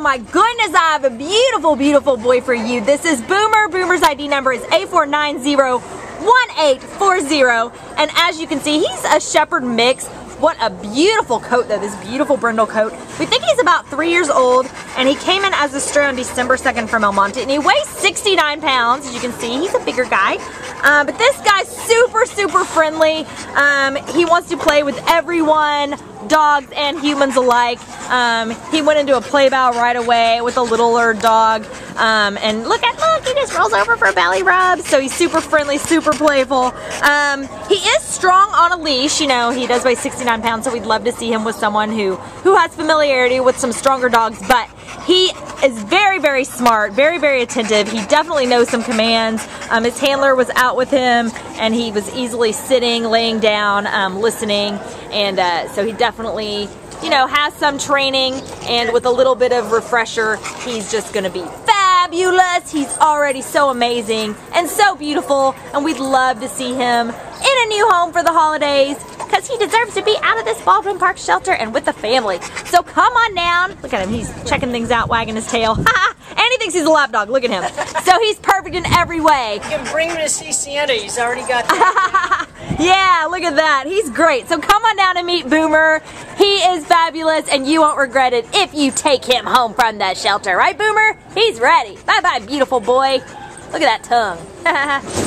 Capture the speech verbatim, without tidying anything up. my goodness, I have a beautiful, beautiful boy for you. This is Boomer. Boomer's I D number is eight four nine zero one eight four zero. And as you can see, he's a shepherd mix. What a beautiful coat though, this beautiful brindle coat. We think he's about three years old, and he came in as a stray on December second from El Monte, and he weighs sixty-nine pounds, as you can see. He's a bigger guy, uh, but this guy's super, super friendly. Um, he wants to play with everyone, dogs and humans alike. Um, he went into a play bow right away with a littler dog, um, and look at, look, he just rolls over for a belly rub, so he's super friendly, super playful. Um, he is strong on a leash, you know, he does weigh sixty-nine pounds, so we'd love to see him with someone who, who has familiarity with some stronger dogs, but he is very, very smart, very, very attentive. He definitely knows some commands. Um, his handler was out with him, and he was easily sitting, laying down, um, listening, and uh, so he definitely, you know, has some training, and with a little bit of refresher, he's just gonna be fabulous. He's already so amazing and so beautiful, and we'd love to see him in a new home for the holidays, because he deserves to be out of this Baldwin Park shelter and with the family. So come on down. Look at him, he's checking things out, wagging his tail. And he thinks he's a lap dog, look at him. So he's perfect in every way. You can bring him to see Santa, he's already got that. Yeah, look at that, he's great. So come on down and meet Boomer. He is fabulous, and you won't regret it if you take him home from that shelter. Right, Boomer? He's ready. Bye-bye, beautiful boy. Look at that tongue.